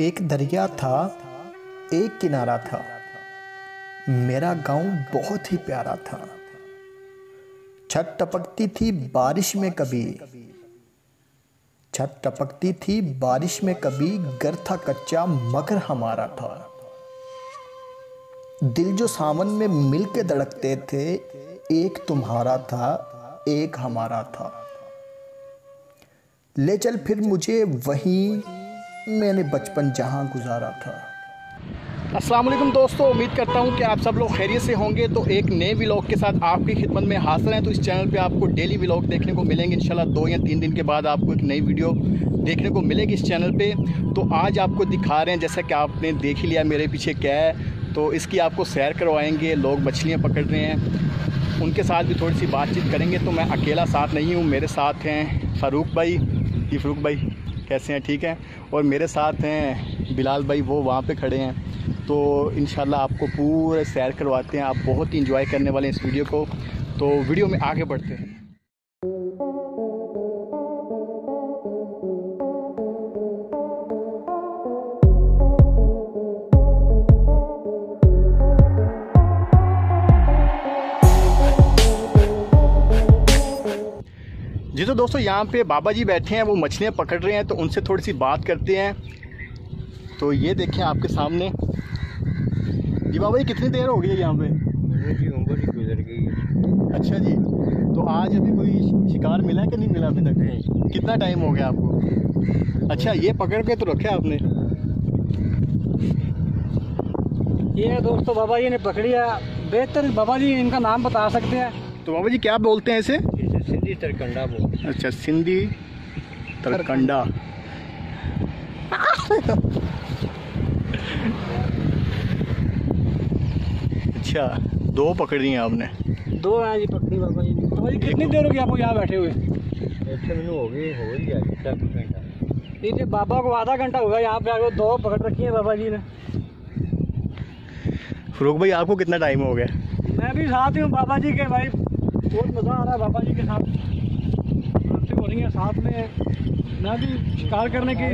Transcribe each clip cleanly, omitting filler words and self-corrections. एक दरिया था, एक किनारा था। मेरा गांव बहुत ही प्यारा था। छत टपकती थी बारिश में कभी, छत टपकती थी बारिश में कभी। घर था कच्चा मगर हमारा था। दिल जो सावन में मिल के धड़कते थे, एक तुम्हारा था, एक हमारा था। ले चल फिर मुझे वहीं मैंने बचपन जहां गुजारा था। अस्सलाम वालेकुम दोस्तों, उम्मीद करता हूं कि आप सब लोग खैरियत से होंगे। तो एक नए व्लॉग के साथ आपकी खिदमत में हाजिर हैं। तो इस चैनल पे आपको डेली व्लॉग देखने को मिलेंगे। इंशाल्लाह 2 या 3 दिन के बाद आपको एक नई वीडियो देखने को मिलेगी इस चैनल पे। तो आज आपको दिखा रहे हैं, जैसा कि आपने देख ही लिया मेरे पीछे क्या है, तो इसकी आपको सैर करवाएँगे। लोग मछलियाँ पकड़ रहे हैं, उनके साथ भी थोड़ी सी बातचीत करेंगे। तो मैं अकेला साथ नहीं हूँ, मेरे साथ हैं फरूक भाई, कैसे हैं? ठीक हैं। और मेरे साथ हैं बिलाल भाई, वो वहाँ पे खड़े हैं। तो इंशाल्लाह आपको पूरे सैर करवाते हैं, आप बहुत ही इंजॉय करने वाले हैं इस वीडियो को। तो वीडियो में आगे बढ़ते हैं। जी तो दोस्तों, यहाँ पे बाबा जी बैठे हैं, वो मछलियाँ पकड़ रहे हैं। तो उनसे थोड़ी सी बात करते हैं। तो ये देखें आपके सामने। जी बाबा जी, कितनी देर हो गई है यहाँ पे? जी उम्र ही गुजर गई। अच्छा जी, तो आज अभी कोई शिकार मिला कि नहीं मिला अभी तक? कितना टाइम हो गया आपको? अच्छा, ये पकड़ के तो रखे आपने? ये दोस्तों बाबा जी ने पकड़िया। बेहतर बाबा जी इनका नाम बता सकते हैं? तो बाबा जी क्या बोलते हैं इसे? सिंधी तरकंडा बोल। अच्छा, सिंधी तरकंडा। अच्छा, 2 पकड़ी हैं आपने? 2 हैं जी पकड़ी बाबा जी। बाबा जी कितनी देर हो गई आपको यहाँ बैठे हुए? हो गई बाबा को आधा घंटा हुआ यहाँ पे। 2 पकड़ रखी है बाबा जी ने। फरूक भाई, आपको कितना टाइम हो गया? मैं भी साथ ही हूँ बाबा जी के भाई। बहुत मज़ा आ रहा है बाबा जी के साथ हो रही है। साथ में मैं भी शिकार करने की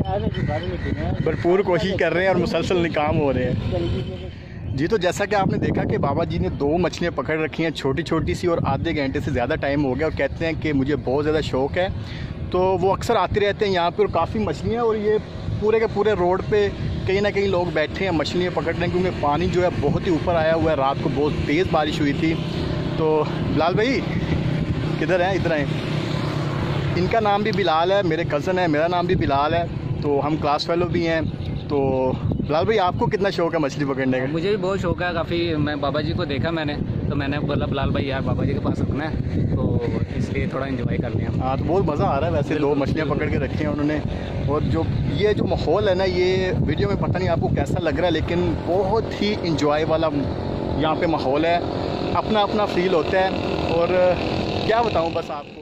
भरपूर कोशिश कर रहे हैं और मुसलसल निकाम हो रहे हैं। जी तो जैसा कि आपने देखा कि बाबा जी ने 2 मछलियाँ पकड़ रखी हैं, छोटी छोटी सी, और आधे घंटे से ज़्यादा टाइम हो गया। और कहते हैं कि मुझे बहुत ज़्यादा शौक़ है, तो वो अक्सर आते रहते हैं यहाँ पर। और काफ़ी मछलियाँ, और ये पूरे के पूरे रोड पे कहीं ना कहीं लोग बैठे हैं मछलियाँ पकड़ने, क्योंकि पानी जो है बहुत ही ऊपर आया हुआ है। रात को बहुत तेज़ बारिश हुई थी। तो बिलाल भाई किधर हैं? इधर हैं। इनका नाम भी बिलाल है, मेरे कज़न है, मेरा नाम भी बिलाल है। तो हम क्लास फेलो भी हैं। तो बिलाल भाई, आपको कितना शौक़ है मछली पकड़ने का? मुझे भी बहुत शौक़ है काफ़ी। मैं बाबा जी को देखा मैंने, तो मैंने बोला बिलाल भाई यार बाबा जी के पास रखना है, तो इसलिए थोड़ा एंजॉय कर लिया। हाँ, तो बहुत मज़ा आ रहा है। वैसे 2 मछलियाँ पकड़ के रखी हैं उन्होंने। और ये जो माहौल है ना, ये वीडियो में पता नहीं आपको कैसा लग रहा है, लेकिन बहुत ही इंजॉय वाला यहाँ पे माहौल है। अपना अपना फील होता है, और क्या बताऊं बस आपको।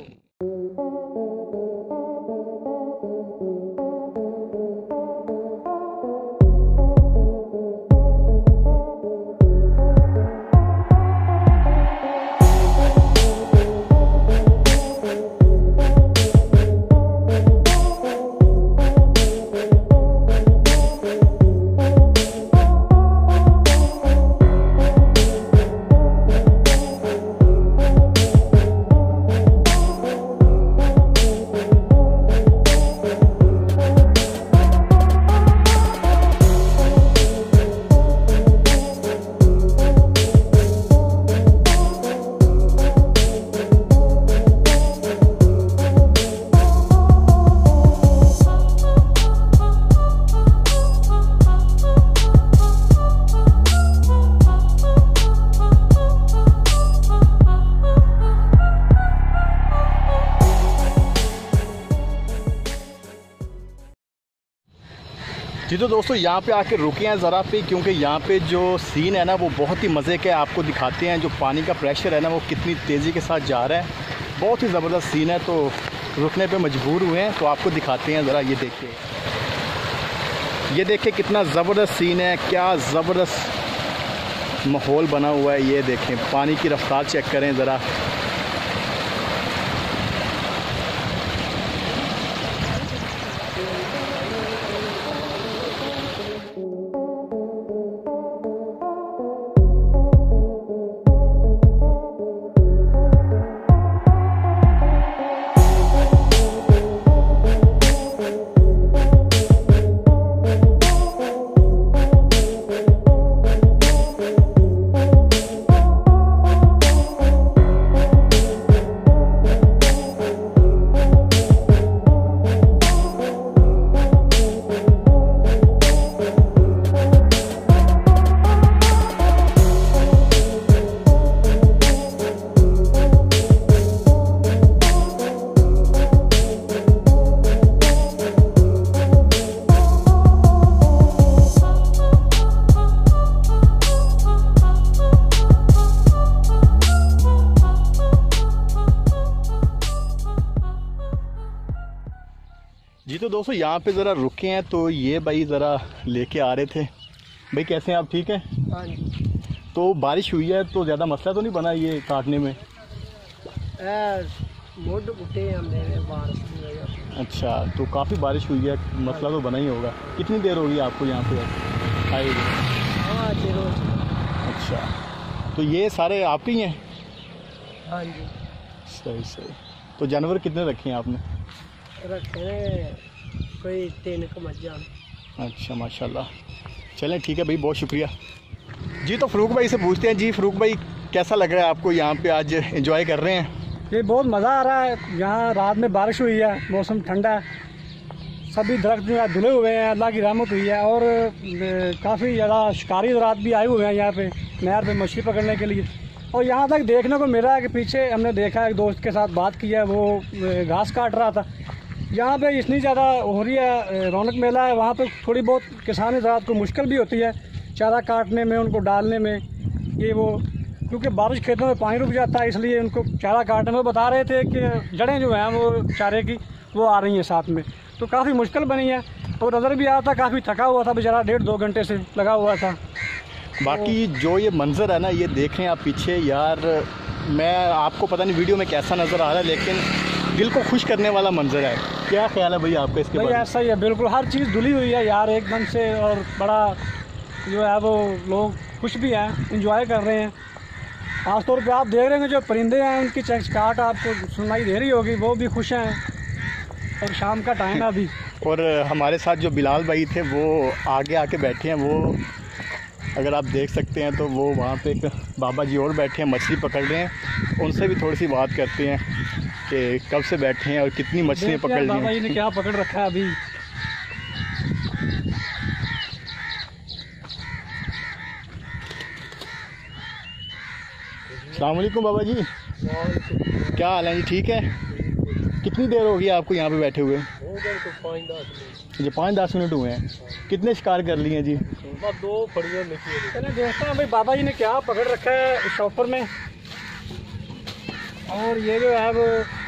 जी तो दोस्तों, यहाँ पे आके रुके हैं ज़रा पे, क्योंकि यहाँ पे जो सीन है ना, वो बहुत ही मज़े का है। आपको दिखाते हैं जो पानी का प्रेशर है ना, वो कितनी तेज़ी के साथ जा रहा है। बहुत ही ज़बरदस्त सीन है, तो रुकने पे मजबूर हुए हैं। तो आपको दिखाते हैं ज़रा, ये देखिए, ये देखिए कितना ज़बरदस्त सीन है, क्या ज़बरदस्त माहौल बना हुआ है। ये देखें, पानी की रफ्तार चेक करें ज़रा। जी। तो दोस्तों यहाँ पे ज़रा रुके हैं तो ये भाई ज़रा लेके आ रहे थे। भाई कैसे हैं आप, ठीक हैं? हाँ जी। तो बारिश हुई है तो ज़्यादा मसला तो नहीं बना ये काटने में? मोड़ उठे हमने बारिश। अच्छा, तो काफ़ी बारिश हुई है, मसला तो बना ही होगा। कितनी देर होगी आपको यहाँ पे आए? अच्छा, तो ये सारे आप ही हैं? हाँ जी। सही सही। तो जानवर कितने रखे हैं आपने? रखे हैं कोई 3 का मजा। अच्छा, माशाल्लाह। चलें ठीक है भाई, बहुत शुक्रिया जी। तो फ़ारूक भाई से पूछते हैं जी, फ़ारूक भाई कैसा लग रहा है आपको यहाँ पे आज, एंजॉय कर रहे हैं? ये बहुत मज़ा आ रहा है। यहाँ रात में बारिश हुई है, मौसम ठंडा है, सभी दरख्त जो है धुले हुए हैं, अल्लाह की रहमत हुई है। और काफ़ी ज़्यादा शिकारी रात भी आए हुए हैं यहाँ पे नहर पे मछली पकड़ने के लिए। और यहाँ तक देखने को मिला है कि पीछे हमने देखा एक दोस्त के साथ बात की है, वो घास काट रहा था। यहाँ पे इतनी ज़्यादा हो रही है, रौनक मेला है। वहाँ पे थोड़ी बहुत किसान हजरात को मुश्किल भी होती है चारा काटने में, उनको डालने में, ये वो, क्योंकि बारिश खेतों में पानी रुक जाता है, इसलिए उनको चारा काटने में बता रहे थे कि जड़ें जो हैं वो चारे की वो आ रही हैं साथ में, तो काफ़ी मुश्किल बनी है। और नज़र भी आता काफ़ी थका हुआ था बेचारा, 1.5-2 घंटे से लगा हुआ था। बाकी जो ये मंज़र है ना, ये देख रहे हैं आप पीछे, यार मैं आपको पता नहीं वीडियो में कैसा नज़र आ रहा है, लेकिन दिल को खुश करने वाला मंज़र है। क्या ख्याल है भाई आपका इसके बारे में? ऐसा ही है, बिल्कुल हर चीज़ धुली हुई है यार एकदम से, और बड़ा जो है वो लोग खुश भी हैं, इंजॉय कर रहे हैं। खास तौर पे आप देख रहे हैं जो परिंदे हैं उनकी चहचकाहट आपको सुनाई दे रही होगी, वो भी खुश हैं। और शाम का टाइम है अभी। और हमारे साथ जो बिलाल भाई थे वो आगे आके बैठे हैं, वो अगर आप देख सकते हैं तो वो वहाँ पे एक बाबा जी और बैठे हैं, मछली पकड़ रहे हैं। उनसे भी थोड़ी सी बात करते हैं कि कब से बैठे हैं और कितनी मछलियाँ पकड़ ली हैं, बाबा जी ने क्या पकड़ रखा है अभी। अस्सलाम वालेकुम बाबा जी, क्या हाल है जी? ठीक है। कितनी देर होगी आपको यहाँ पे बैठे हुए? 5-10 मिनट हुए हैं। कितने शिकार कर लिए हैं जी? 2 फड़ियाँ निकली। देखता हूँ भाई बाबा जी ने क्या पकड़ रखा है शॉपर में, और ये जो है वो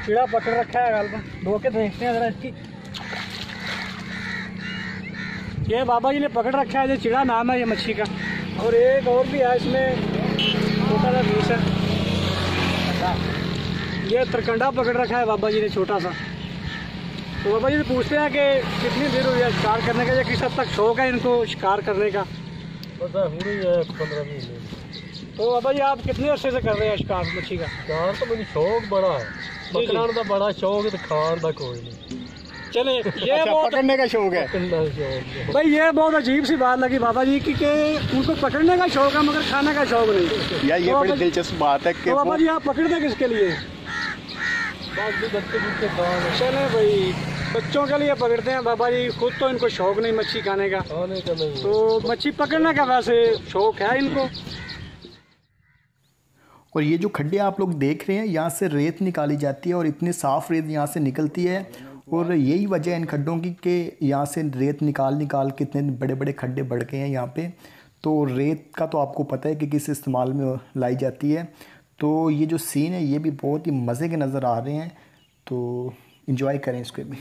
कीड़ा पकड़ रखा है गलबा, धो के देखते हैं ज़रा इसकी। ये बाबा जी ने पकड़ रखा है, ये चिड़ा नाम है ये मच्छी का। और एक और भी है इसमें छोटा सा पीस है, ये तरकंडा पकड़ रखा है बाबा जी ने छोटा सा। तो बाबा जी से पूछते हैं कि कितनी देर हुई है शिकार करने का, या किस हद तक शौक है इनको शिकार करने का? पता है 15 मिनट। तो बाबा जी आप कितने अरसे से कर रहे हैं शिकार मच्छी का? शिकार तो मुझे शौक बड़ा है, पकड़ने का बड़ा शौक है, तो खाने का कोई नहीं। चले, ये पकड़ने का शौक है भाई। ये बहुत अजीब सी बात लगी बाबा जी की कि उनको पकड़ने का शौक है मगर खाने का शौक नहीं। यार ये तो बड़ी दिलचस्प बात है कि तो बाबा जी आप पकड़ते किसके लिए? चले भाई, बच्चों के लिए पकड़ते हैं बाबा जी, खुद तो इनको शौक नहीं मच्छी खाने का, तो मच्छी पकड़ने का वैसे शौक है इनको। और ये जो खड्डे आप लोग देख रहे हैं, यहाँ से रेत निकाली जाती है और इतनी साफ़ रेत यहाँ से निकलती है। और यही वजह है इन खड्डों की कि यहाँ से रेत निकाल कितने बड़े बड़े खड्डे बढ़ गए हैं यहाँ पे। तो रेत का तो आपको पता है कि किस इस्तेमाल में लाई जाती है। तो ये जो सीन है ये भी बहुत ही मज़े के नज़र आ रहे हैं, तो एंजॉय करें इसको भी।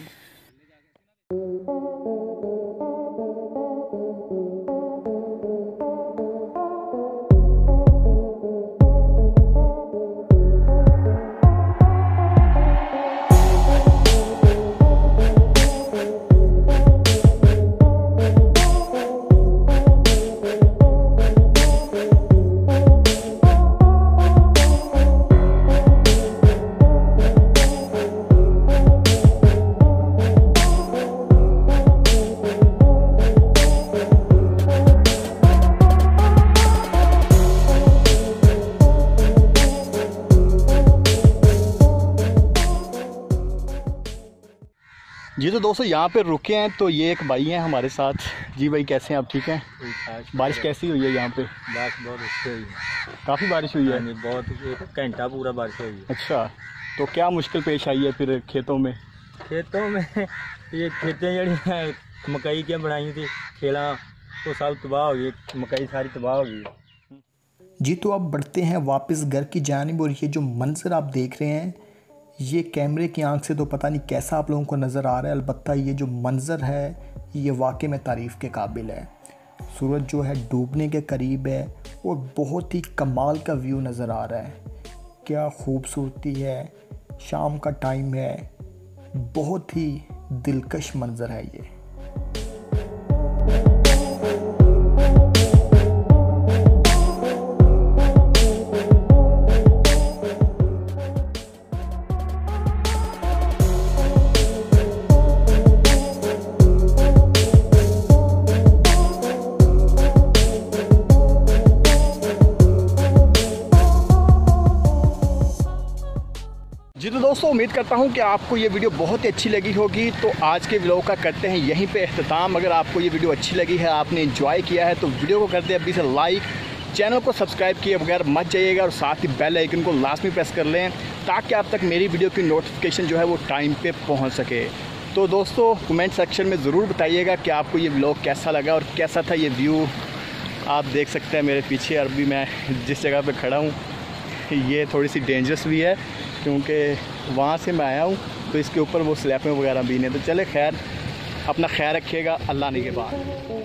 जी तो दोस्तों यहाँ पे रुके हैं तो ये एक भाई हैं हमारे साथ। जी भाई कैसे हैं आप, ठीक हैं? बारिश कैसी हुई है यहाँ पे? बारिश बहुत अच्छी हुई है, काफ़ी बारिश हुई है, बहुत, 1 घंटा पूरा बारिश हुई है। अच्छा, तो क्या मुश्किल पेश आई है फिर खेतों में? खेतों में ये खेतें जी मकई क्या बनाई थी खेला, तो सब तबाह हो गई, मकई सारी तबाह हो गई जी। तो अब बढ़ते हैं वापस घर की जानिब, और ये जो मंजर आप देख रहे हैं ये कैमरे की आंख से तो पता नहीं कैसा आप लोगों को नज़र आ रहा है, अलबत्ता ये जो मंज़र है ये वाकई में तारीफ़ के काबिल है। सूरज जो है डूबने के करीब है और बहुत ही कमाल का व्यू नज़र आ रहा है। क्या खूबसूरती है, शाम का टाइम है, बहुत ही दिलकश मंज़र है ये। जी तो दोस्तों, उम्मीद करता हूं कि आपको ये वीडियो बहुत ही अच्छी लगी होगी। तो आज के व्लॉग का करते हैं यहीं पे इख्तिताम। अगर आपको ये वीडियो अच्छी लगी है, आपने एंजॉय किया है, तो वीडियो को करते हैं अभी से लाइक, चैनल को सब्सक्राइब किए बगैर मत जाइएगा और साथ ही बेल आइकन को लास्ट में प्रेस कर लें ताकि आप तक मेरी वीडियो की नोटिफिकेशन जो है वो टाइम पर पहुँच सके। तो दोस्तों, कमेंट सेक्शन में ज़रूर बताइएगा कि आपको ये व्लॉग कैसा लगा और कैसा था ये व्यू। आप देख सकते हैं मेरे पीछे अभी मैं जिस जगह पर खड़ा हूँ ये थोड़ी सी डेंजरस भी है क्योंकि वहाँ से मैं आया हूँ, तो इसके ऊपर वो स्लैपें वगैरह भी नहीं। तो चले खैर, अपना ख्याल रखिएगा। अल्लाह ने के बाद।